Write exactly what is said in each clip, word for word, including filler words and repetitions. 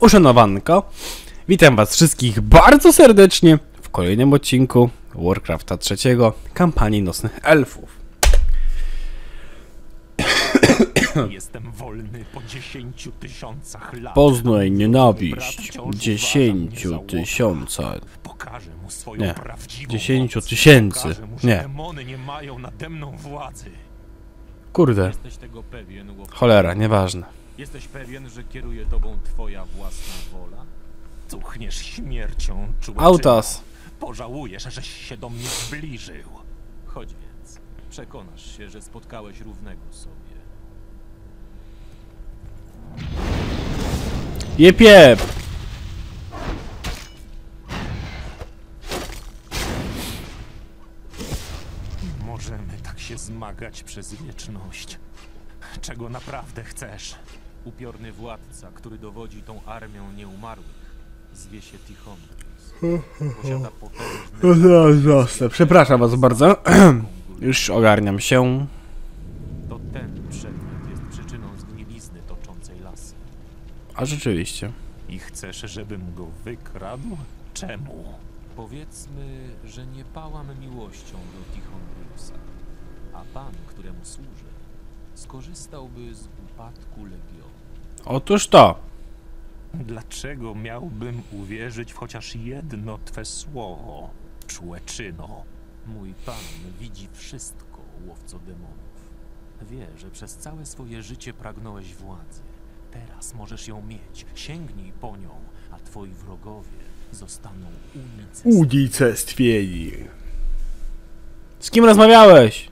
Uszanowanko, witam was wszystkich bardzo serdecznie w kolejnym odcinku Warcrafta trzy, kampanii Nocnych Elfów. Jestem wolny po dziesięciu tysiącach lat. Poznaj nienawiść. dziesięciu tysiąca. Pokażę mu swoją nie. prawdziwą dziesięciu tysięcy. Nie. Demony nie mają nade mną władzy. Kurde. Cholera, nieważne. Jesteś pewien, że kieruje tobą twoja własna wola? Cuchniesz śmiercią, czułeczyno. Autas. Pożałujesz, żeś się do mnie zbliżył. Chodź więc. Przekonasz się, że spotkałeś równego sobie. Jep, jep. Możemy tak się zmagać przez wieczność. Czego naprawdę chcesz? Upiorny władca, który dowodzi tą armią nieumarłych, zwie się Tichon. Posiada potężny... Przepraszam was bardzo. Już ogarniam się. To ten przedmiot jest przyczyną zgnilizny toczącej las. A rzeczywiście. I chcesz, żebym go wykradł? Czemu? Powiedzmy, że nie pałam miłością do Tichonrusa, a pan, któremu służy, skorzystałby z upadku Legionu. Otóż to. Dlaczego miałbym uwierzyć w chociaż jedno twe słowo, człeczyno? Mój pan widzi wszystko, łowco demonów. Wie, że przez całe swoje życie pragnąłeś władzy. Teraz możesz ją mieć. Sięgnij po nią, a twoi wrogowie zostaną unicestwieni. Unicestwieni. Z kim rozmawiałeś?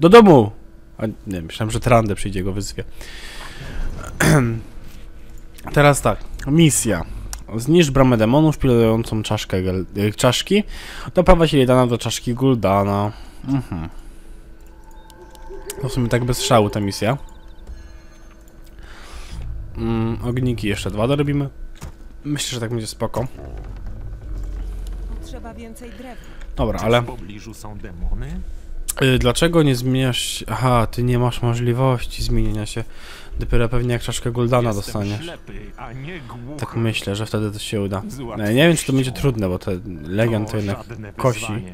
Do domu! A nie, myślałem, że Trandę przyjdzie go wyzwie. Teraz tak, misja. Zniszcz bramę demonów pilującą czaszkę czaszki. Doprowadź Ilidana do czaszki Guldana. Mhm. To w sumie tak bez szału ta misja. Mm, ogniki jeszcze dwa dorobimy. Myślę, że tak będzie spoko. Potrzeba więcej drewna. Dobra, ale... w pobliżu są demony? Dlaczego nie zmieniasz się? Aha, ty nie masz możliwości zmienienia się. Dopiero pewnie jak czaszkę Guldana dostaniesz. Tak myślę, że wtedy to się uda. Ja nie wiem, czy to będzie trudne, bo te Legion to jednak kosi. Eee,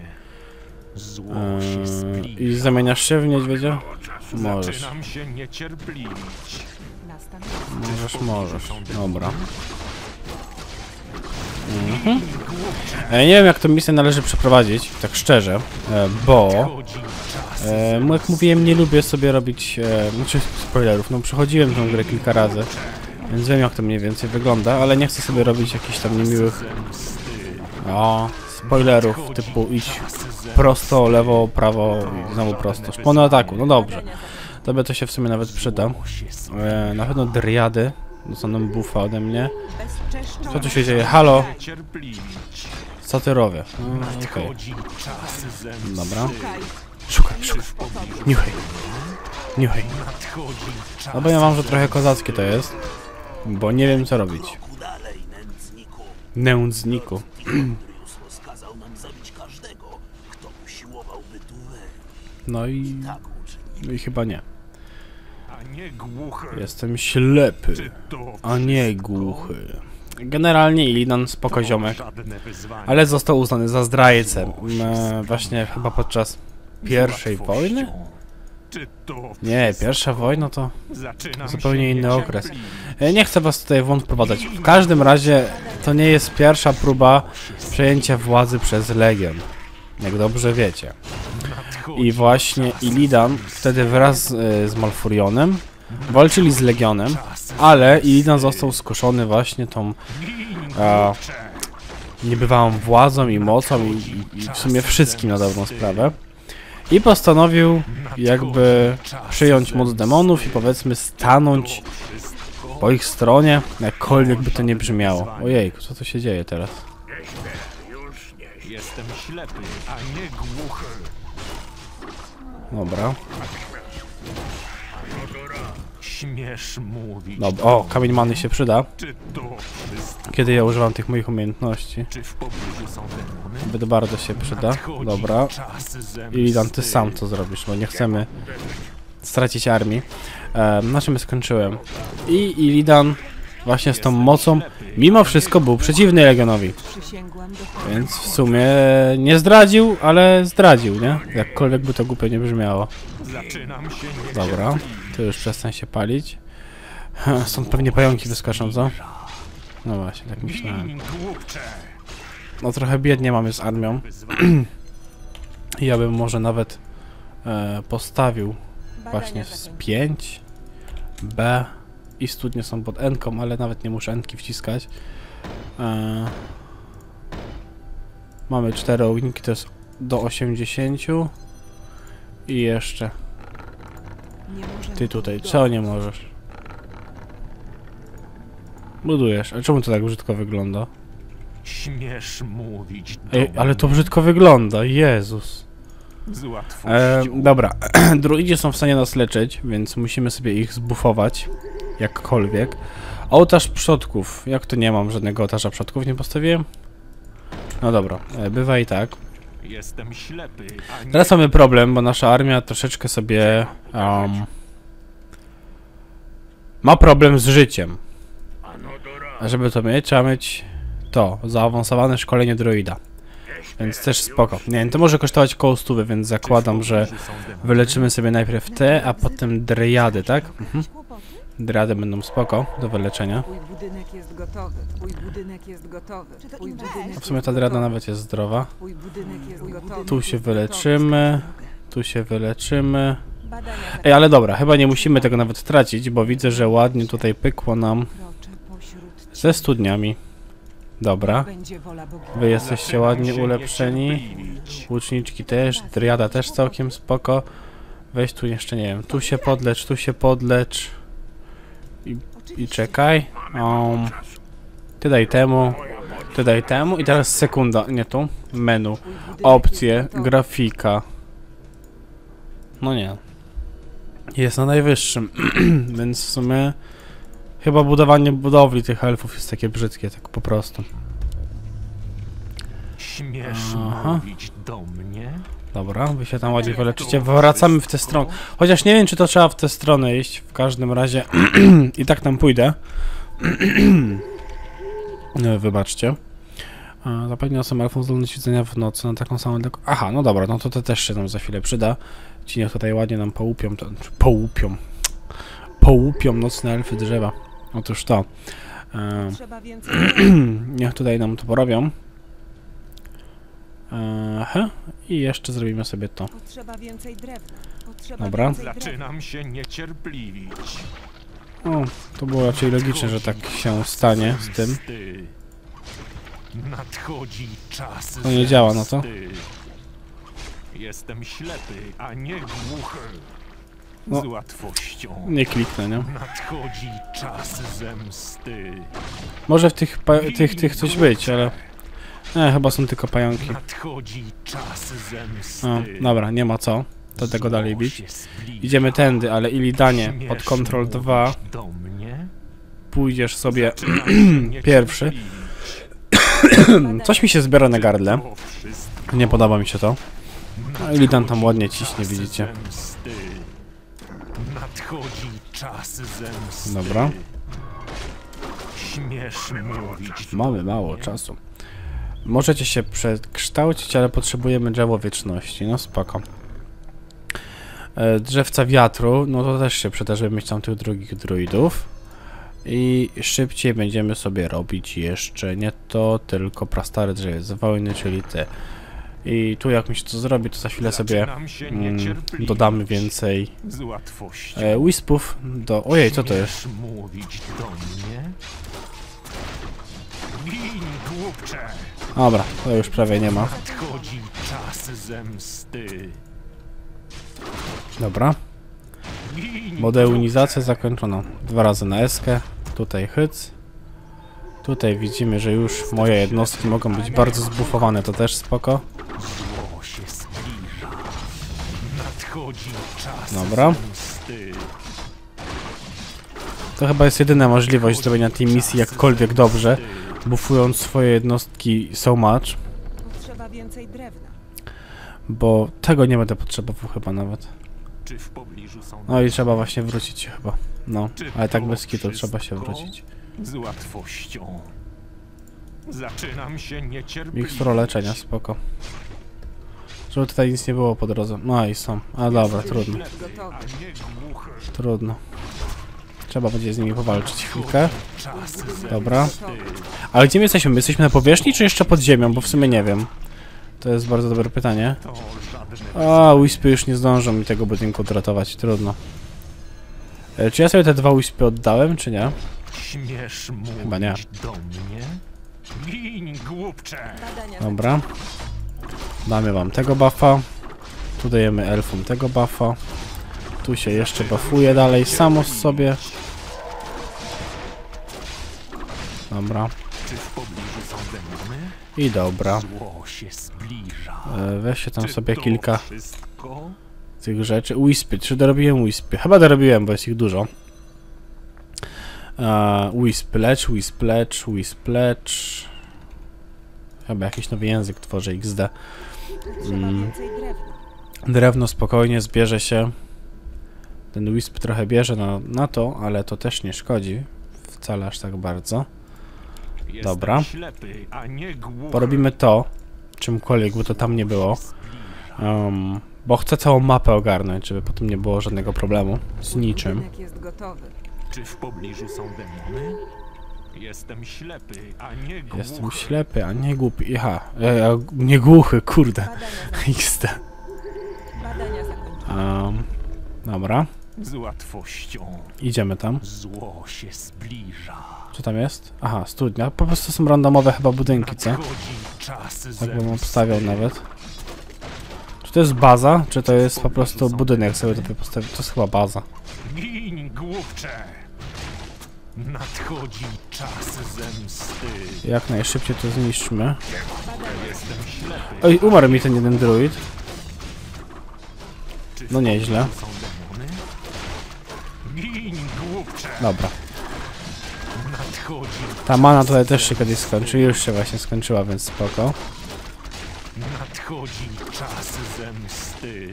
I zamieniasz się w niedźwiedzia? Możesz. Możesz, możesz. Dobra. Mhm. E, nie wiem, jak tę misję należy przeprowadzić, tak szczerze, e, bo e, jak mówiłem, nie lubię sobie robić e, znaczy spoilerów, no przechodziłem tę grę kilka razy, więc wiem, jak to mniej więcej wygląda, ale nie chcę sobie robić jakichś tam niemiłych o, spoilerów typu idź prosto, lewo, prawo, znowu prosto, szpony ataku, no dobrze, tobie to się w sumie nawet przyda, e, na pewno dryady. Dostaną buffa ode mnie. Co tu się dzieje? Halo? Co ty robię? No, okay. Dobra. Szukaj, szukaj. Niuchaj. Niuchaj. Albo ja mam, że trochę kozackie to jest. Bo nie wiem, co robić. Nędzniku. No i... i chyba nie. Jestem ślepy, a nie głuchy. Generalnie Illidan spoko ziomek, ale został uznany za zdrajcę. E, właśnie chyba podczas pierwszej wojny? Nie, pierwsza wojna to zupełnie inny okres. E, nie chcę was tutaj w błąd wprowadzać. W każdym razie to nie jest pierwsza próba przejęcia władzy przez Legion. Jak dobrze wiecie. I właśnie Illidan wtedy wraz z Malfurionem walczyli z Legionem, ale Illidan został skuszony właśnie tą e, niebywałą władzą i mocą i, i w sumie wszystkim na dobrą sprawę. I postanowił jakby przyjąć moc demonów i powiedzmy stanąć po ich stronie, jakkolwiek by to nie brzmiało. Ojej, co to się dzieje teraz? Jestem ślepy, a nie głuchy. Dobra. Śmiesz mówić. No, o, kamień many się przyda. Kiedy ja używam tych moich umiejętności. Zbyt bardzo się przyda. Dobra. I tam ty sam to zrobisz, bo nie chcemy stracić armii. E, na czym skończyłem. I Illidan właśnie z tą mocą mimo wszystko był przeciwny Legionowi. Więc w sumie nie zdradził, ale zdradził, nie? Jakkolwiek by to głupio nie brzmiało. Dobra, tu już przestań się palić. Stąd pewnie pająki wyskoczą, co? No właśnie, tak myślałem. No trochę biednie mamy z armią. Ja bym może nawet e, postawił właśnie z pięć B i studnie są pod N-ką, ale nawet nie muszę N-ki wciskać. E, mamy cztery ołówki, to jest do osiemdziesięciu i jeszcze ty tutaj, co nie możesz? Budujesz, ale czemu to tak brzydko wygląda? Śmiesz mówić. Ej, ale to brzydko wygląda, Jezus. Z e, dobra, druidzi są w stanie nas leczyć, więc musimy sobie ich zbufować. Jakkolwiek. Ołtarz przodków. Jak to nie mam żadnego ołtarza przodków, nie postawiłem? No dobra, e, bywa i tak. Jestem ślepy. Nie... Teraz mamy problem, bo nasza armia troszeczkę sobie um, ma problem z życiem. A żeby to mieć, trzeba mieć to, zaawansowane szkolenie droida. Więc też spoko. Nie wiem, to może kosztować koło stówy, więc zakładam, że wyleczymy sobie najpierw te, a potem dryady, tak? Mhm. Dryady będą spoko do wyleczenia. A w sumie ta dryada nawet jest zdrowa. Tu się wyleczymy, tu się wyleczymy. Ej, ale dobra, chyba nie musimy tego nawet tracić, bo widzę, że ładnie tutaj pykło nam ze studniami. Dobra, wy jesteście ładnie ulepszeni, łuczniczki też, dryada też całkiem spoko. Weź tu jeszcze, nie wiem, tu się podlecz, tu się podlecz i, i czekaj. Um, ty daj temu, ty daj temu i teraz sekunda, nie tu, menu, opcje, grafika. No nie, jest na najwyższym, więc w sumie... Chyba budowanie budowli tych elfów jest takie brzydkie, tak po prostu. Śmiesz mówić do mnie? Dobra, wy się tam ładnie wyleczycie. Wracamy w tę stronę. Chociaż nie wiem, czy to trzeba w tę stronę iść. W każdym razie i tak tam pójdę. Wybaczcie. Zapewnia są elfów zdolność widzenia w nocy na taką samą... Aha, no dobra, no to to też się nam za chwilę przyda. Ci niech tutaj ładnie nam połupią. To, połupią. Połupią nocne elfy drzewa. Otóż to. E, niech tutaj nam to porobią. E, he, i jeszcze zrobimy sobie to. Dobra. Zaczynam się niecierpliwić. O, to było raczej logiczne, że tak się stanie z tym. Nadchodzi czas. To nie działa, no to. Jestem ślepy, a nie głuchy. No, z łatwością. Nie kliknę, nie? Nadchodzi czas zemsty. Może w tych, tych, tych coś być, ale... E, chyba są tylko pająki. Nadchodzi czas zemsty. O, dobra, nie ma co. Do tego dalej bić. Idziemy tędy, ale Illidanie pod Control dwa. Pójdziesz sobie pierwszy. Coś mi się zbiera na gardle. Nie podoba mi się to. Illidan tam ładnie ciśnie, widzicie. Nadchodzi czas zemsty. Dobra. Śmiesz mówić. Mamy mało czasu. Możecie się przekształcić, ale potrzebujemy drzewo wieczności. No spoko. Drzewca wiatru, no to też się przyda, żeby mieć tam tych drugich druidów. I szybciej będziemy sobie robić jeszcze nie to, tylko prastare drzewie z wojny, czyli te. I tu jak mi się to zrobi, to za chwilę sobie mm, dodamy więcej e, wispów do... Ojej, co to jest? Dobra, to już prawie nie ma. Dobra. Modernizacja zakończona. Dwa razy na eskę. Tutaj hyc. Tutaj widzimy, że już moje jednostki mogą być bardzo zbufowane, to też spoko. Dobra. To chyba jest jedyna możliwość zrobienia tej misji jakkolwiek dobrze, bufując swoje jednostki so much. Bo tego nie będę potrzebował chyba nawet. No i trzeba właśnie wrócić się chyba. No, ale tak bez kitu trzeba się wrócić. Z łatwością. Zaczynam się niecierpliwić. Ich stro leczenia, spoko. Żeby tutaj nic nie było po drodze. No i są. A dobra, trudno. Trudno. Trzeba będzie z nimi powalczyć chwilkę. Dobra. Ale gdzie my jesteśmy? My jesteśmy na powierzchni, czy jeszcze pod ziemią? Bo w sumie nie wiem. To jest bardzo dobre pytanie. A, Wispy już nie zdążą mi tego budynku odratować. Trudno. E, czy ja sobie te dwa Wispy oddałem, czy nie? Chyba nie. Dobra. Damy wam tego buffa. Tu dajemy elfom tego buffa. Tu się jeszcze buffuje dalej samo z sobie. Dobra. I dobra. Weź się tam sobie kilka tych rzeczy. Wispy. Czy dorobiłem Wispy? Chyba dorobiłem, bo jest ich dużo. Uh, Wisp lecz, Wisp lecz, Wisp lecz. Chyba jakiś nowy język tworzy iks de. Mm. Drewno spokojnie zbierze się. Ten Wisp trochę bierze na, na to, ale to też nie szkodzi. Wcale aż tak bardzo. Dobra. Porobimy to, czymkolwiek, by to tam nie było. Um, bo chcę całą mapę ogarnąć, żeby potem nie było żadnego problemu z niczym. Czy w pobliżu są demony? Jestem ślepy, a nie głuchy. Jestem ślepy, a nie głupi. Aha, e, a nie głuchy, kurde. iks de. Um, dobra. Z łatwością. Idziemy tam. Zło się zbliża. Co tam jest? Aha, studnia. Po prostu są randomowe chyba budynki, co? Tak bym obstawiał nawet. Czy to jest baza, czy to jest po prostu budynek sobie tutaj postawić? To jest chyba baza. Gin, głupcze! Nadchodzi czas zemsty. Jak najszybciej to zniszczmy. Oj, umarł mi ten jeden druid. No nieźle. Dobra. Ta mana tutaj też się kiedyś skończy. Już się właśnie skończyła, więc spoko. Nadchodzi czas zemsty.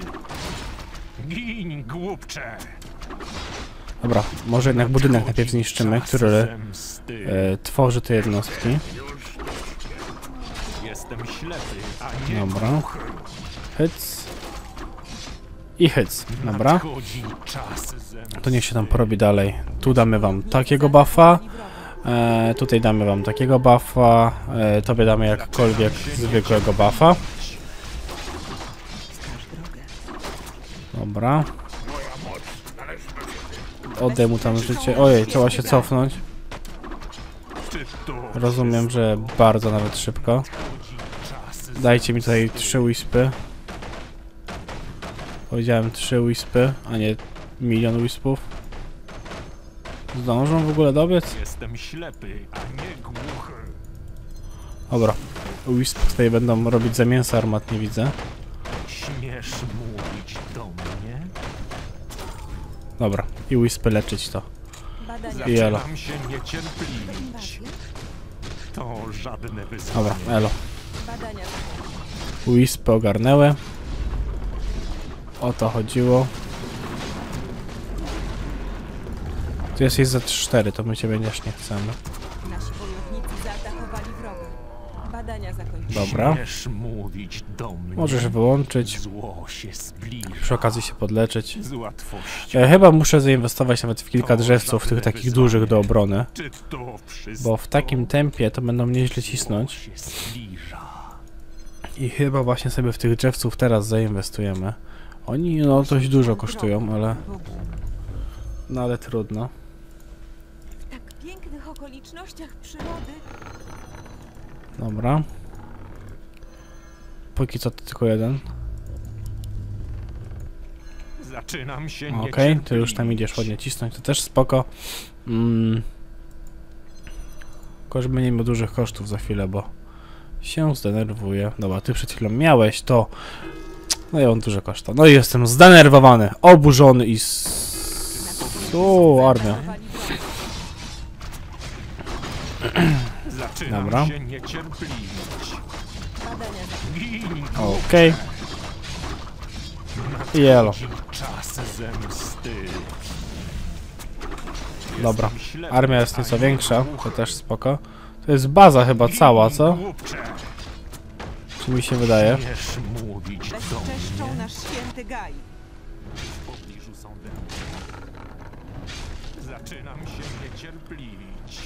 Gin, głupcze! Dobra, może jednak budynek najpierw zniszczymy, który e, tworzy te jednostki. Dobra. Hyc. I hyc, dobra. To niech się tam porobi dalej. Tu damy wam takiego buffa. E, tutaj damy wam takiego buffa. E, tobie damy jakkolwiek zwykłego buffa. Dobra. Oddaj mu tam życie. Ojej, trzeba się cofnąć. Rozumiem, że bardzo nawet szybko. Dajcie mi tutaj trzy wispy. Powiedziałem trzy wispy, a nie milion wispów. Zdążą w ogóle dobiec? Dobra. Wispy tutaj będą robić za mięsa armat, nie widzę. Dobra, i Wispy leczyć to. I elo. Dobra, elo. Wispy ogarnęły. O to chodziło. Tu jest jest za cztery, to my cię będziesz nie chcemy. Dobra. Możesz wyłączyć. Przy okazji się podleczyć. Ja chyba muszę zainwestować nawet w kilka drzewców, tych takich dużych do obrony. Bo w takim tempie to będą nieźle cisnąć. I chyba właśnie sobie w tych drzewców teraz zainwestujemy. Oni no dość dużo kosztują, ale... No ale trudno. W tak pięknych okolicznościach przyrody... Dobra. Póki co to tylko jeden. Zaczynam się nie. Okej, okay, ty już tam idziesz ładnie cisnąć, to też spoko. Mm. Tylko żeby nie miał dużych kosztów za chwilę, bo się zdenerwuję. Dobra, ty przed chwilą miałeś to. No i on duże koszta. No i jestem zdenerwowany, oburzony i... O, armia. Dobra. Okej. Jelo. Dobra, armia jest nieco większa, to też spoko. To jest baza chyba cała, co? Czy mi się wydaje?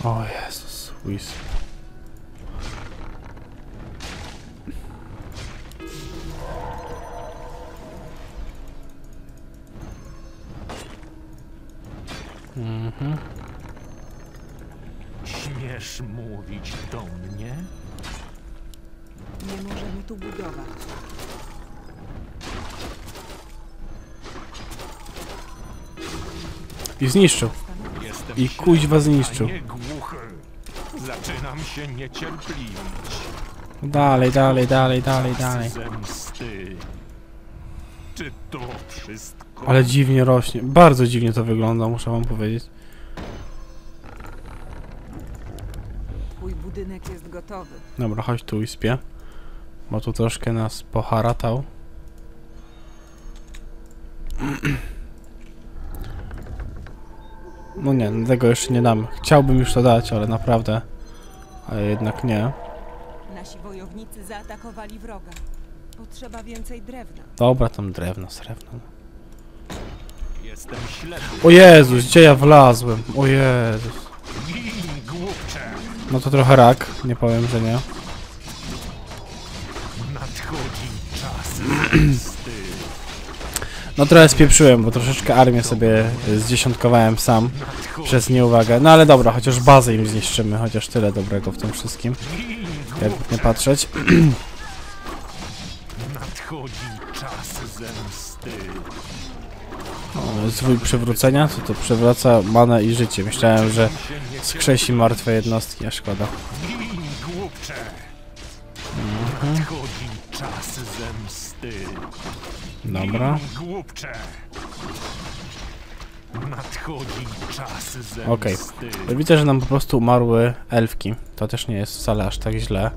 O Jezus, Wisp. Mhm. Śmiesz mówić do mnie? Nie możemy tu budować. I zniszczył. Jestem I kuźwa zniszczył. Zaczynam się niecierpliwić. Dalej, dalej, dalej, dalej, dalej. Czy to wszystko? Ale dziwnie rośnie. Bardzo dziwnie to wygląda, muszę wam powiedzieć. Twój budynek jest gotowy. Dobra, chodź tu i spię. Bo tu troszkę nas poharatał. No nie, tego jeszcze nie dam. Chciałbym już to dać, ale naprawdę. Ale jednak nie. Nasi wojownicy zaatakowali wroga. Potrzeba więcej drewna. Dobra, tam drewno, srebrno. Jestem ślepy. O Jezus, gdzie ja wlazłem? O Jezus. No to trochę rak, nie powiem, że nie. Nadchodzi czas. No trochę spieprzyłem, bo troszeczkę armię sobie zdziesiątkowałem sam przez nieuwagę. No ale dobra, chociaż bazę im zniszczymy, chociaż tyle dobrego w tym wszystkim. Jakby nie patrzeć. O, zwój przywrócenia, co to przywraca manę i życie. Myślałem, że skrzesi martwe jednostki, a szkoda. Mhm. Dobra. Okej. Okay. Widzę, że nam po prostu umarły elfki. To też nie jest wcale aż tak źle.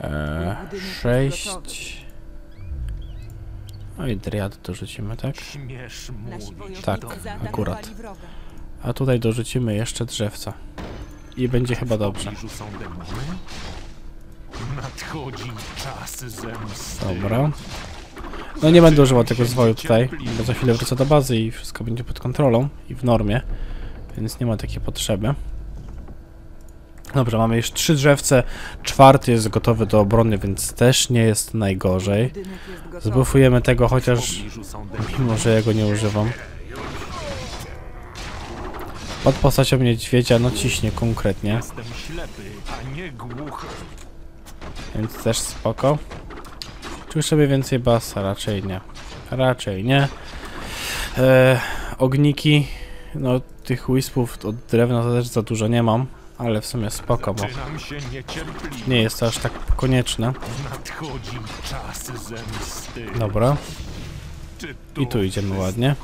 Eee, sześć... No i dryady dorzucimy, tak? Tak, akurat. A tutaj dorzucimy jeszcze drzewca. I będzie chyba dobrze. Dobra. No nie będę używał tego zwoju tutaj, bo za chwilę wrócę do bazy i wszystko będzie pod kontrolą i w normie. Więc nie ma takiej potrzeby. Dobrze, mamy już trzy drzewce, czwarty jest gotowy do obrony, więc też nie jest najgorzej. Zbufujemy tego, chociaż mimo, że ja go nie używam. Pod postacią niedźwiedzia, no ciśnie konkretnie. Więc też spoko. Czy już sobie więcej basa? Raczej nie. Raczej nie. Eee, ogniki, no tych wispów od drewna też za dużo nie mam. Ale w sumie spoko, bo nie jest to aż tak konieczne. Dobra. I tu idziemy ładnie.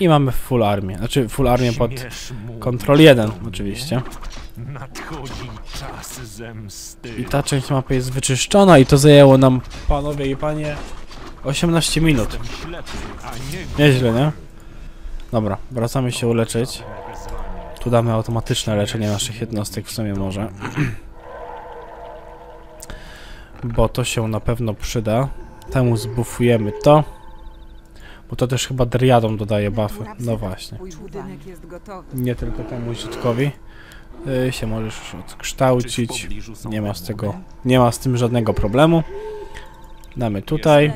I mamy full armię. Znaczy full armię pod kontrol jeden oczywiście. I ta część mapy jest wyczyszczona i to zajęło nam, panowie i panie, osiemnaście minut. Nieźle, nie? Dobra, wracamy się uleczyć. Tu damy automatyczne leczenie naszych jednostek w sumie może. Bo to się na pewno przyda. Temu zbufujemy to. Bo to też chyba dryadom dodaje buffy. No właśnie. Nie tylko temu ziutkowi. Ty się możesz odkształcić. Nie ma z tego, nie ma z tym żadnego problemu. Damy tutaj.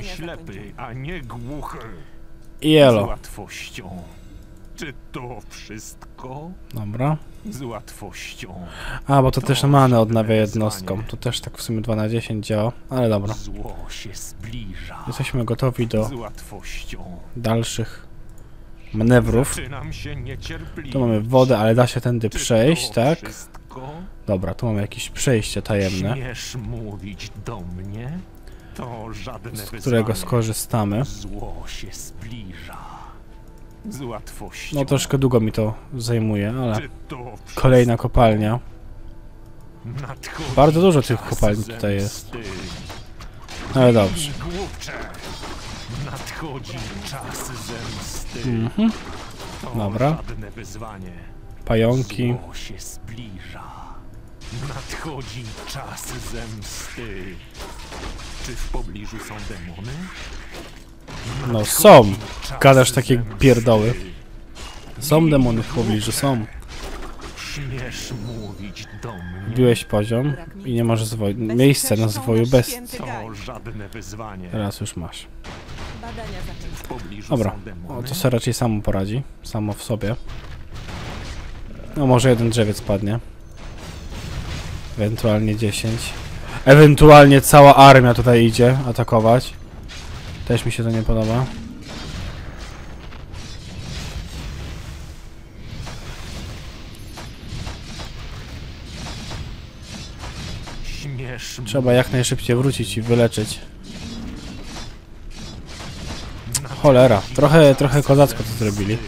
I elo. Czy to wszystko? Dobra. Z łatwością. A, bo to, to też manę odnawia jednostkom. To też tak w sumie dwa na dziesięć działa, ale dobra. Zło się zbliża. Jesteśmy gotowi do dalszych manewrów. Tu mamy wodę, ale da się tędy przejść, tak? Wszystko? Dobra, tu mamy jakieś przejście tajemne. Śmiesz mówić do mnie? To żadne z którego skorzystamy. Zło się zbliża. Z łatwością. No troszkę długo mi to zajmuje, ale kolejna kopalnia. Bardzo dużo tych kopalni tutaj jest. Ale dobrze. Mhm. Dobra. pająki. Zło się zbliża. Nadchodzi czas zemsty. Czy w pobliżu są demony? Nadchodzi no są. Gadasz takie pierdoły. Są demony w pobliżu, są. Śmiesz mówić do mnie. Biłeś poziom i nie masz miejsca na zwoju bez... To żadne wyzwanie. Teraz już masz. Dobra, o, to sobie raczej samo poradzi. Samo w sobie. No może jeden drzewiec padnie. Ewentualnie dziesięć. Ewentualnie cała armia tutaj idzie atakować. Też mi się to nie podoba. Trzeba jak najszybciej wrócić i wyleczyć. Cholera, trochę, trochę kozacko to zrobili.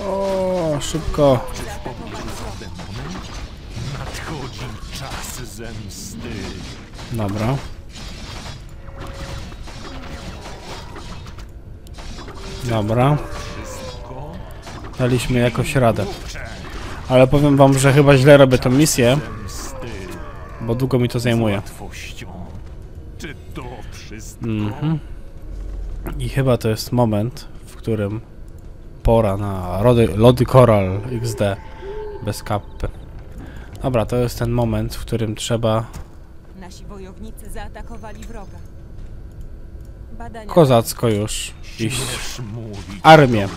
O, szybko. Dobra. Dobra. Daliśmy jakoś radę. Ale powiem wam, że chyba źle robię tą misję. Bo długo mi to zajmuje. Mhm. I chyba to jest moment, w którym pora na Lody, Lody Coral iks de bez kappy. Dobra, to jest ten moment, w którym trzeba... Nasi wojownicy zaatakowali wroga. Badania... Kozacko już iść. Armię.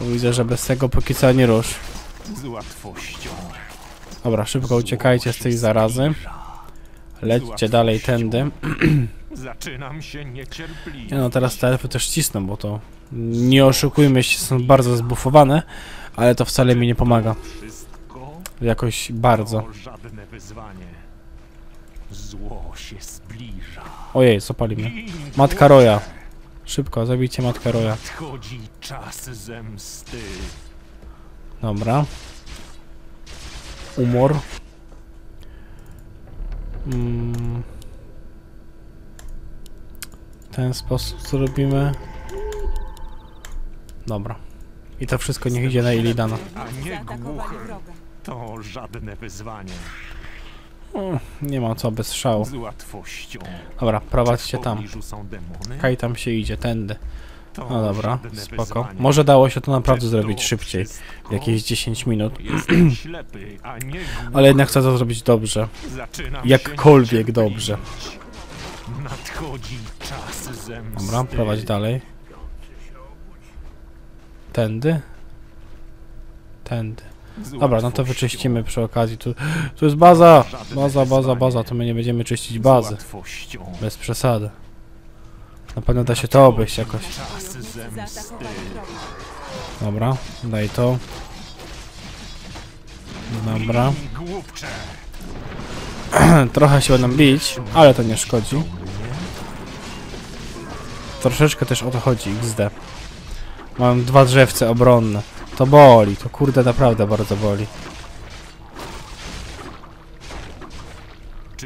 Bo widzę, że bez tego póki co nie rusz. Z łatwością. Dobra, szybko uciekajcie z tej zarazy. Lećcie dalej tędy. Zaczynam się niecierpliwie. No teraz te elfy też cisną, bo to nie oszukujmy się, są bardzo zbufowane, ale to wcale mi nie pomaga. Jakoś bardzo. Zło się zbliża. Ojej, zapali mnie. Matka Roya. Szybko, zabijcie Matkę Roya. Nadchodzi czas zemsty. Dobra. Umor. Mm. W ten sposób zrobimy. Dobra. I to wszystko niech idzie na Illidana. To żadne wyzwanie. Nie ma co bez szału. Dobra, prowadźcie tam. Kaj tam się idzie, tędy. No dobra, spoko. Może dało się to naprawdę zrobić szybciej. Jakieś dziesięć minut. Ale jednak chcę to zrobić dobrze. Jakkolwiek dobrze. Dobra, prowadź dalej. Tędy? Tędy. Dobra, no to wyczyścimy przy okazji. Tu, tu jest baza! Baza, baza, baza. To my nie będziemy czyścić bazy. Bez przesady. Na pewno da się to obejść jakoś. Dobra, daj to. Dobra. Trochę się będą bić, ale to nie szkodzi. Troszeczkę też o to chodzi, iks de. Mam dwa drzewce obronne. To boli, to kurde naprawdę bardzo boli.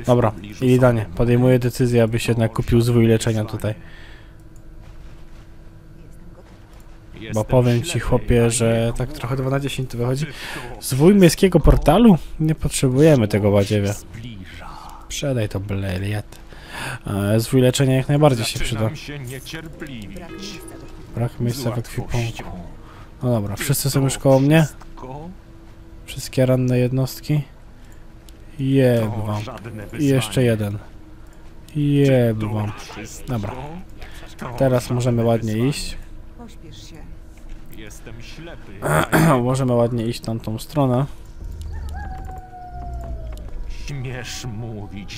Dobra, Illidanie, podejmuję decyzję, abyś jednak kupił zwój leczenia tutaj. Bo powiem ci, chłopie, że tak trochę dwa na dziesięć to wychodzi. Zwój miejskiego portalu? Nie potrzebujemy tego badziewie. Sprzedaj to bleliet. Zwój leczenia jak najbardziej się przyda. Brak miejsca w ekwipunku. No dobra, wszyscy są już koło mnie. Wszystkie ranne jednostki. Jeb wam. I jeszcze jeden. Jeb wam. Dobra. Teraz możemy ładnie iść. Możemy ładnie iść tamtą stronę.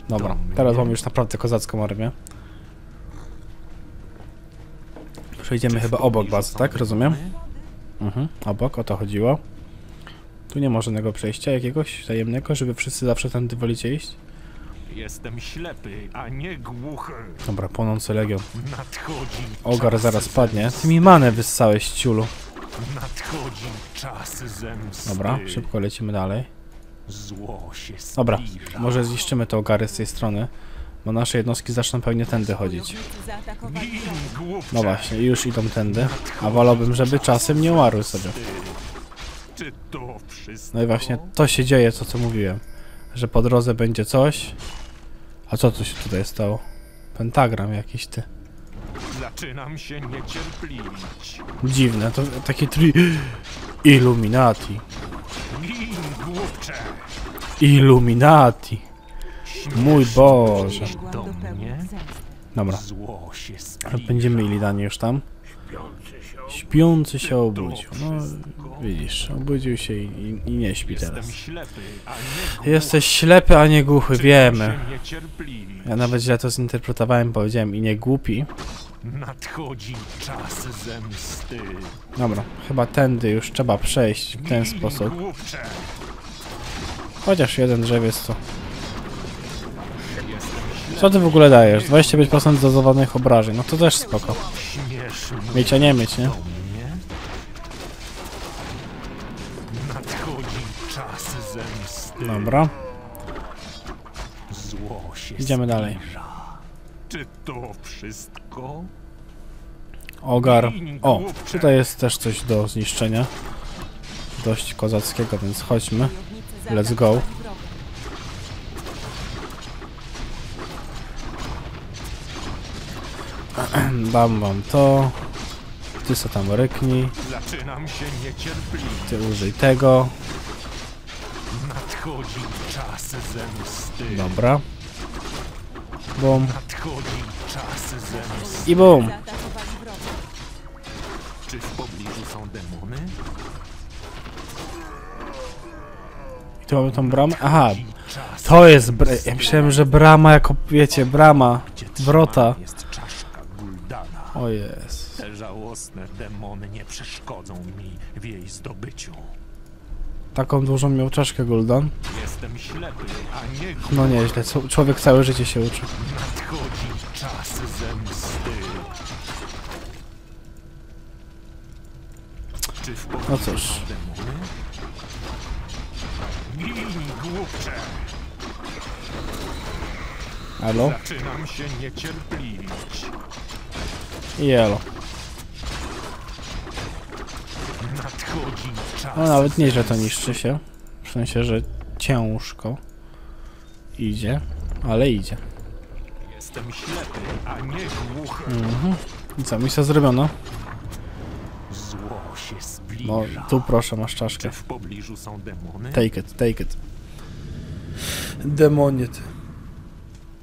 Dobra, teraz mam już naprawdę kozacką armię. Przejdziemy chyba obok bazy, tak? Rozumiem? Mhm, obok, o to chodziło. Tu nie ma żadnego przejścia jakiegoś tajemnego, żeby wszyscy zawsze tędy wolicie iść? Jestem ślepy, a nie głuchy. Dobra, płonący legion. Ogar zaraz padnie. Ty mi manę wyssałeś, ciulu. Nadchodzi czas zemsty. Dobra, szybko lecimy dalej. Zło się zbliża. Dobra, może zniszczymy te ogary z tej strony, bo nasze jednostki zaczną pewnie tędy chodzić. No właśnie, już idą tędy, a wolałbym, żeby czasem nie umarły sobie. czy to wszystko? No i właśnie to się dzieje, to co mówiłem. Że po drodze będzie coś. A co tu się tutaj stało? Pentagram jakiś, ty. Zaczynam się niecierpliwić. Dziwne, to taki tri... Illuminati. Gin, głupcze. Illuminati. Mój Boże. Dobra. Będziemy mieli danie już tam. Śpiący się obudził. No, widzisz, obudził się i, i, i nie śpi teraz. Jesteś ślepy, a nie głuchy, wiemy. Ja nawet źle to zinterpretowałem, powiedziałem i nie głupi. Nadchodzi czas zemsty. Dobra, chyba tędy już trzeba przejść w ten sposób. Chociaż jeden drzewiec to... Co ty w ogóle dajesz? dwadzieścia pięć procent dozowanych obrażeń. No to też spoko. Mieć, a nie mieć, nie? Dobra. Idziemy dalej. Czy to wszystko? Ogar. O, tutaj jest też coś do zniszczenia. Dość kozackiego, więc chodźmy. Let's go. Bam, bam to. Ty co tam ryknij. Ty użyj tego. Dobra. Bum. I bum. Czy w pobliżu są demony? I tu mamy tą bramę? Aha. To jest... Ja myślałem, że brama jako... Wiecie, brama. Wrota. O jest. Te żałosne demony nie przeszkodzą mi w jej zdobyciu. Taką dużą miał czaszkę Guldan. Jestem ślepy, a nie głuchy. No nieźle, człowiek całe życie się uczy. Nadchodzi czas zemsty. Czy w no cóż. Gini, głupcze. Halo? Zaczynam się niecierpliwić. Jelo. No nawet nieźle to niszczy się. W sensie, że ciężko idzie, ale idzie. Jestem ślepy, a nie głuchy. Mhm. I co, misja zrobiono? Zło się zbliża. No tu proszę, masz czaszkę. W pobliżu są demony? Take it, take it. Demoniet.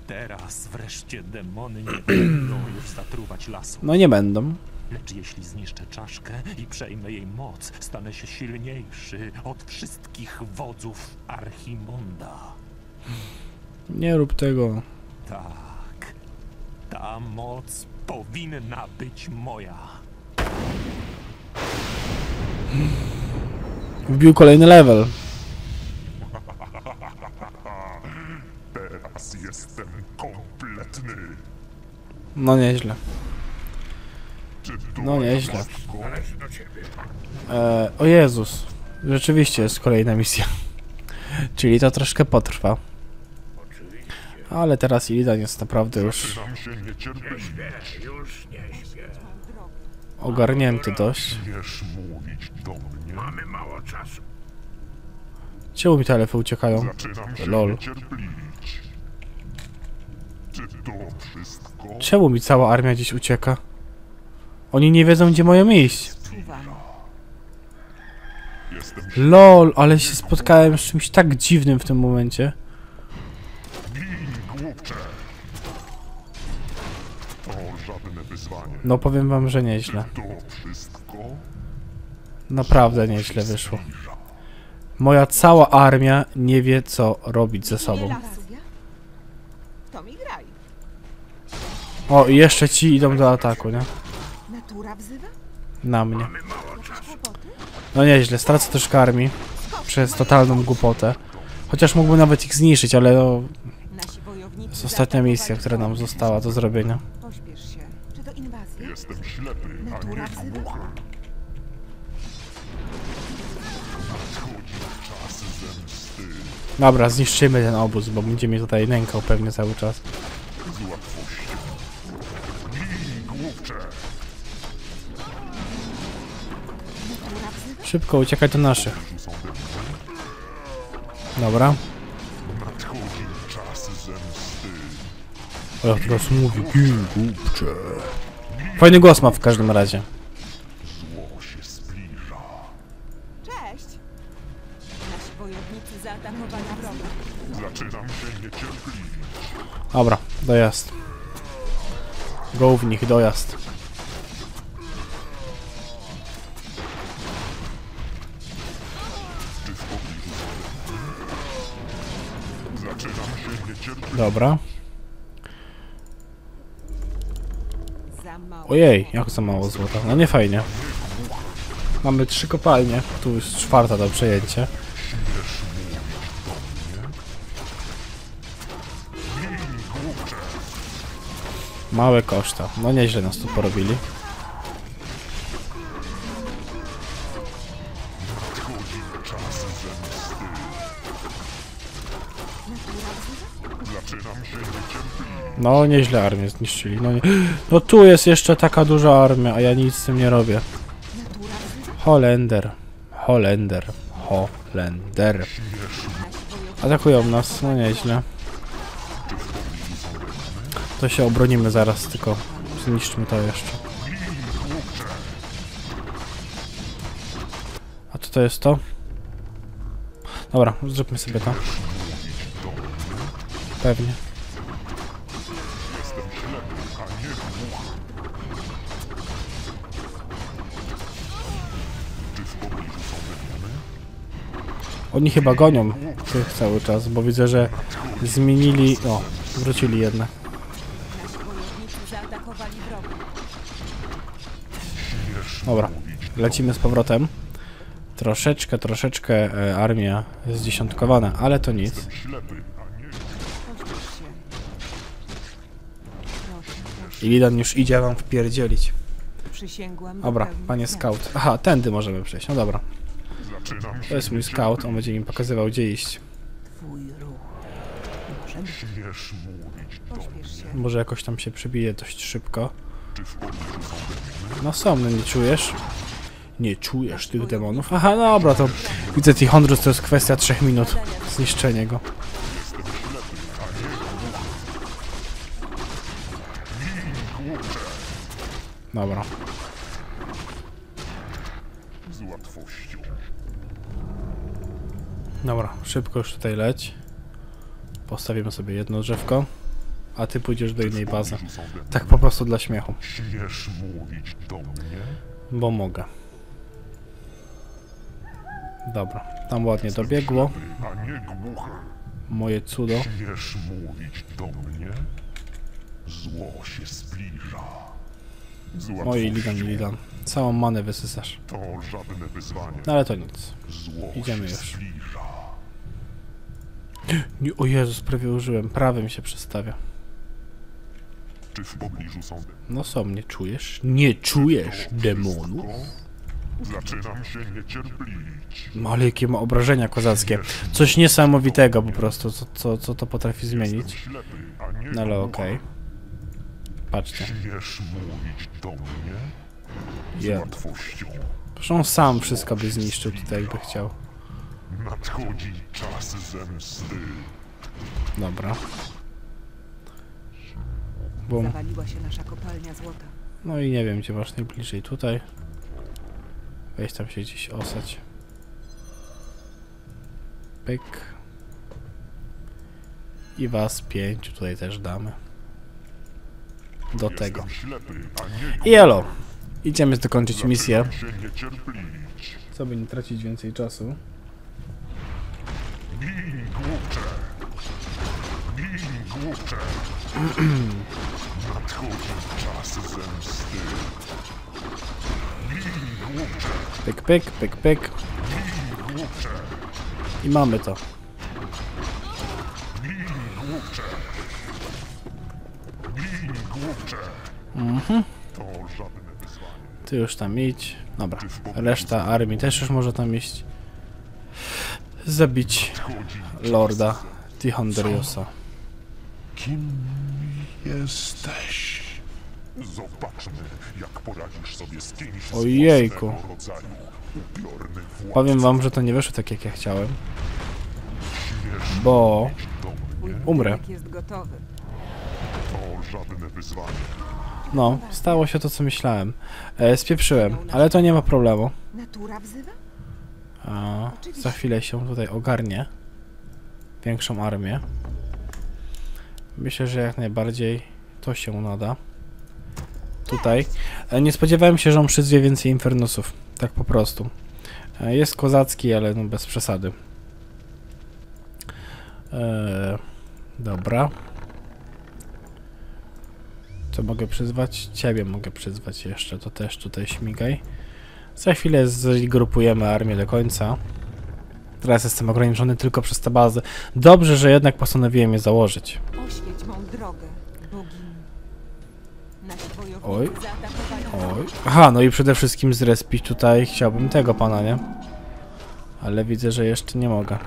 Teraz wreszcie demony nie będą już zatruwać lasu. No nie będą. Lecz jeśli zniszczę czaszkę i przejmę jej moc, stanę się silniejszy od wszystkich wodzów Archimonda. Nie rób tego. Tak. Ta moc powinna być moja. Wbił kolejny level. Teraz jestem kompletny. No nieźle. No nieźle. E, o Jezus. Rzeczywiście jest kolejna misja. Czyli to troszkę potrwa. Ale teraz Illidan jest naprawdę już... Ogarnięty dość. Czemu mi te elfy uciekają? Lol. Czemu mi cała armia gdzieś ucieka? Oni nie wiedzą, gdzie mają iść. Lol, ale się spotkałem z czymś tak dziwnym w tym momencie. No powiem wam, że nieźle. Naprawdę nieźle wyszło. Moja cała armia nie wie, co robić ze sobą. O, i jeszcze ci idą do ataku, nie? Na mnie. No nieźle, stracę też karmi przez totalną głupotę. Chociaż mógłbym nawet ich zniszczyć, ale no, to jest ostatnia misja, która nam została do zrobienia. Jestem ślepy, a nie głuchy. Dobra, zniszczymy ten obóz, bo będzie mnie tutaj nękał pewnie cały czas. Szybko uciekaj do naszych. Dobra. Ja teraz mówię, głupcze. Fajny głos ma w każdym razie. Zło się zbliża. Cześć. Nasi wojownicy zaatakowali wroga. Zaczynam się niecierpliwić. Dobra, dojazd. Go w nich, dojazd. Dobra. Ojej, jak za mało złota. No nie fajnie. Mamy trzy kopalnie. Tu jest czwarta do przejęcia. Małe koszta. No nieźle nas tu porobili. No nieźle armię zniszczyli, no nie... No tu jest jeszcze taka duża armia, a ja nic z tym nie robię. Holender, Holender, Holender. Atakują nas, no nieźle. To się obronimy zaraz, tylko zniszczmy to jeszcze. A co to jest to? Dobra, zróbmy sobie to. Pewnie. Oni chyba gonią tych cały czas, bo widzę, że zmienili... O, wrócili jednak. Dobra, lecimy z powrotem. Troszeczkę, troszeczkę armia zdziesiątkowana, ale to nic. I Lidan już idzie wam wpierdzielić. Dobra, panie scout. Aha, tędy możemy przejść, no dobra. To jest mój scout, on będzie im pokazywał, gdzie iść. Może jakoś tam się przebije dość szybko. No są, no nie czujesz? Nie czujesz tych demonów? Aha, dobra, to widzę tych Hondrus, to jest kwestia trzech minut. Zniszczenie go. Dobra. Dobra, szybko już tutaj leć. Postawimy sobie jedno drzewko, a ty pójdziesz do innej bazy. Tak po prostu dla śmiechu. Śmiesz mówić do mnie? Bo mogę. Dobra, tam ładnie dobiegło. Moje cudo. Śmiesz mówić do mnie? Zło się zbliża. Oj, Lidan, Lidan. Całą manę wysysasz. To żadne wyzwanie. No ale to nic. Idziemy już. Nie, o Jezus, prawie użyłem. Prawym się przestawia. Czy w pobliżu są demony? No są, nie czujesz? Nie czujesz demonów? Zaczynam się niecierpliwić. No ale jakie ma obrażenia kozackie. Coś niesamowitego po prostu, co, co, co to potrafi zmienić. No ale okej. Okay. Patrzcie. Śmiesz mówić do mnie? Z yeah. łatwością. Proszę, sam wszystko by zniszczył tutaj, jakby chciał. Nadchodzi czas zemsty. Dobra. Bum. Zawaliła się nasza kopalnia złota. No i nie wiem, gdzie masz najbliżej tutaj. Weź tam się gdzieś osać. Pyk. I was pięciu tutaj też damy. Do tego. I elo. Idziemy dokończyć misję. Co by nie tracić więcej czasu. Pyk, pyk, pyk, pyk. I mamy to. Mhm. Ty już tam idź. Dobra. Reszta armii też już może tam iść. Zabić lorda Tihondriusa. Kim jesteś? Zobaczmy, jak poradzisz sobie z kimś Ojejku. z rodzaju. Powiem wam, że to nie wyszło tak, jak ja chciałem. Bo... umrę. No, stało się to, co myślałem. E, spieprzyłem, ale to nie ma problemu. A, za chwilę się tutaj ogarnie. Większą armię. Myślę, że jak najbardziej to się nada. Tutaj. E, nie spodziewałem się, że on przyzwie więcej infernusów. Tak po prostu. E, jest kozacki, ale no bez przesady. E, dobra. Co mogę przyzwać? Ciebie mogę przyzwać jeszcze. To też tutaj śmigaj. Za chwilę zgrupujemy armię do końca. Teraz jestem ograniczony tylko przez tę bazę. Dobrze, że jednak postanowiłem je założyć. Oświeć mą drogę, bogini. Oj, oj. Aha, no i przede wszystkim zrespić tutaj. Chciałbym tego pana, nie? Ale widzę, że jeszcze nie mogę.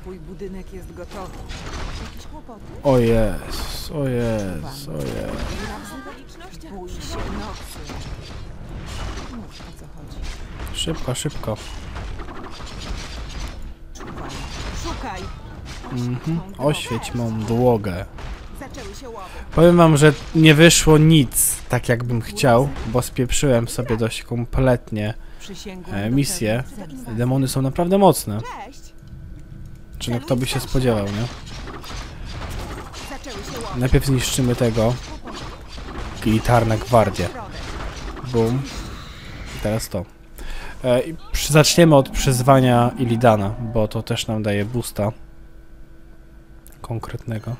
Twój budynek jest gotowy. O jest, o jest, o jest. Szybko, szybko. Mhm. Oświeć mą drogę. Powiem wam, że nie wyszło nic tak, jakbym chciał, bo spieprzyłem sobie dość kompletnie e, misję. Demony są naprawdę mocne. Czy no kto by się spodziewał, nie? Najpierw zniszczymy tego. Militarna gwardia. Bum. I teraz to. E, i zaczniemy od przyzwania Illidana, bo to też nam daje boosta konkretnego.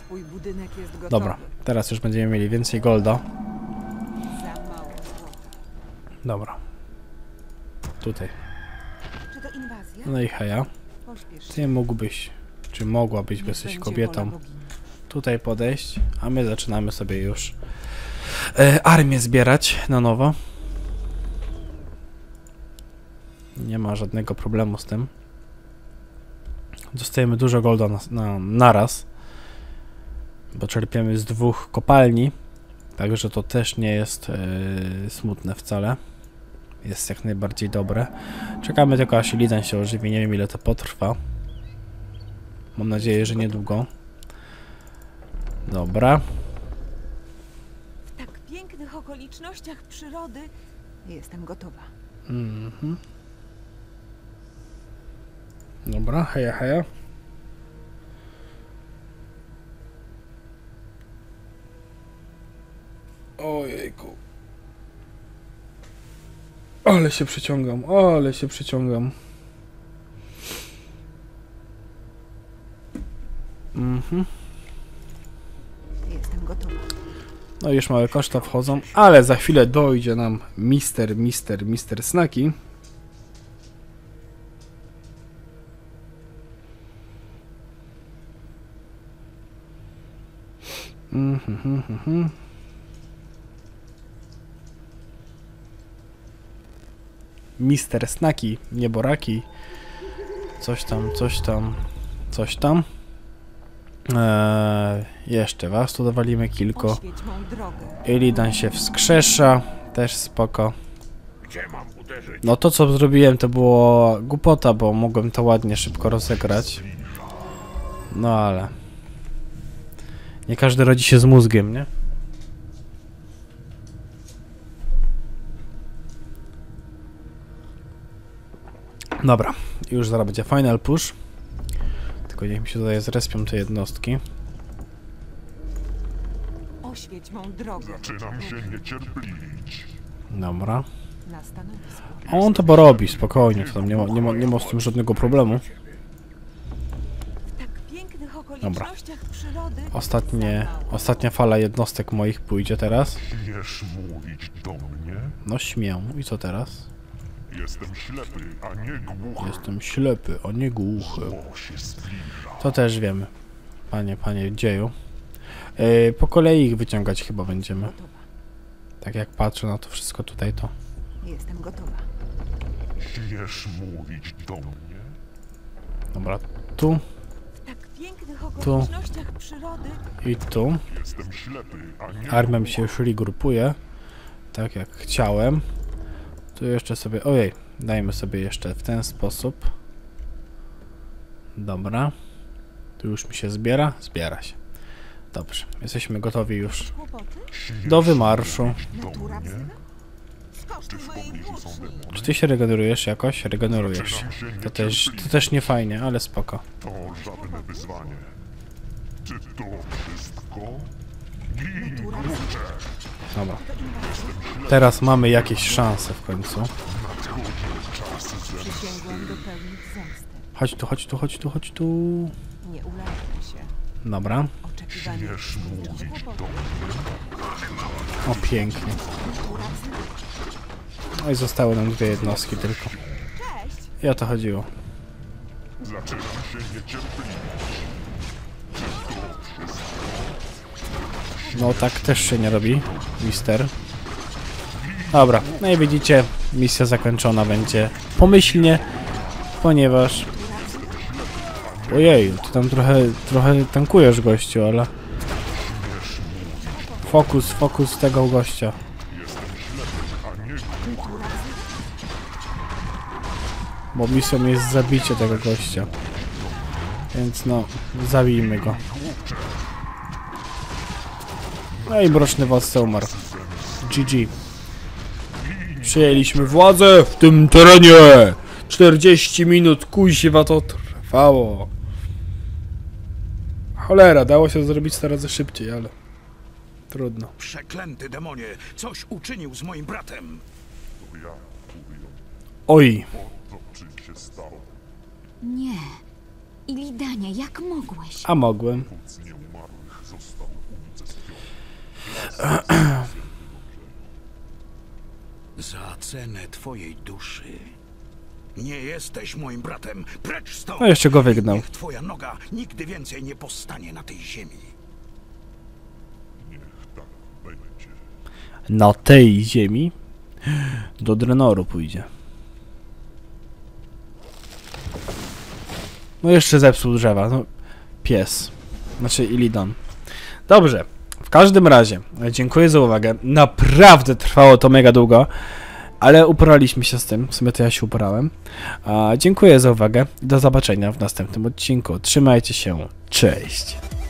Dobra, teraz już będziemy mieli więcej golda. Dobra. Tutaj. No i heja. Ty mógłbyś, czy mogłabyś, bo jesteś kobietą, tutaj podejść, a my zaczynamy sobie już e, armię zbierać na nowo. Nie ma żadnego problemu z tym. Dostajemy dużo golda na, na, na raz. Bo czerpiemy z dwóch kopalni, także to też nie jest yy, smutne wcale. Jest jak najbardziej dobre. Czekamy tylko, aż Illidan się ożywi. Nie wiem, ile to potrwa. Mam nadzieję, że niedługo. Dobra. W tak pięknych okolicznościach przyrody jestem gotowa. Mhm. Dobra, heja, heja. Ojejku. Ale się przyciągam, ale się przyciągam. Mhm. Jestem gotowa. No już małe koszta wchodzą, ale za chwilę dojdzie nam mister, mister, mister Snaki. Mhm, mhm, mhm. Mister Snaki, nieboraki, coś tam, coś tam, coś tam. Eee, jeszcze was tu dowalimy kilku. Illidan się wskrzesza, też spoko. No to, co zrobiłem, to było głupota, bo mogłem to ładnie, szybko rozegrać. No ale... nie każdy rodzi się z mózgiem, nie? Dobra, już zaraz będzie final push. Tylko niech mi się tutaj zrespią te jednostki. Oświeć mą drogę. Zaczynam się niecierpliwić. Dobra. A on to porobi, spokojnie, to tam nie ma, nie ma, nie ma z tym żadnego problemu. Dobra. Ostatnie, ostatnia fala jednostek moich pójdzie teraz. No śmię. I co teraz? Jestem ślepy, a nie głuchy. Jestem ślepy, a nie głuchy. To też wiemy. Panie, panie dzieju. Yy, po kolei ich wyciągać chyba będziemy. Tak jak patrzę na to wszystko tutaj, to... jestem gotowa. Śmiesz mówić do mnie. Dobra, tu. tu i tu. Armem się szli grupuje, tak jak chciałem. Tu jeszcze sobie, ojej, dajmy sobie jeszcze w ten sposób. Dobra. Tu już mi się zbiera? Zbiera się. Dobrze, jesteśmy gotowi już do wymarszu. Czy ty się regenerujesz jakoś? Regenerujesz się. To też, to też nie fajnie, ale spoko. Dobra. Teraz mamy jakieś szanse w końcu. Chodź tu, chodź tu, chodź tu, chodź tu. Dobra. O, pięknie. No i zostały nam dwie jednostki tylko. I o to chodziło. No tak też się nie robi, mister. Dobra, no i widzicie, misja zakończona będzie pomyślnie, ponieważ... Ojej, ty tam trochę, trochę tankujesz, gościu, ale... Fokus, fokus tego gościa. Bo misją jest zabicie tego gościa. Więc no, zabijmy go. No i mroczny władca umarł. G G. Przyjęliśmy władzę w tym terenie! czterdzieści minut kuźwa to trwało. Cholera, dało się zrobić teraz razy szybciej, ale... Trudno. Przeklęty demonie! Coś uczynił z moim bratem! Oj! Nie. Ilidanie, jak mogłeś? A mogłem. Za cenę twojej duszy. Nie jesteś moim bratem. Precz stąd! No jeszcze go wygnał. Niech twoja noga nigdy więcej nie postanie na tej ziemi. Niech tak będzie. Na tej ziemi? Do Drenoru pójdzie. No jeszcze zepsuł drzewa, no pies, znaczy Illidan. Dobrze, w każdym razie dziękuję za uwagę, naprawdę trwało to mega długo, ale uporaliśmy się z tym, w sumie to ja się uporałem. A, dziękuję za uwagę i do zobaczenia w następnym odcinku, trzymajcie się, cześć!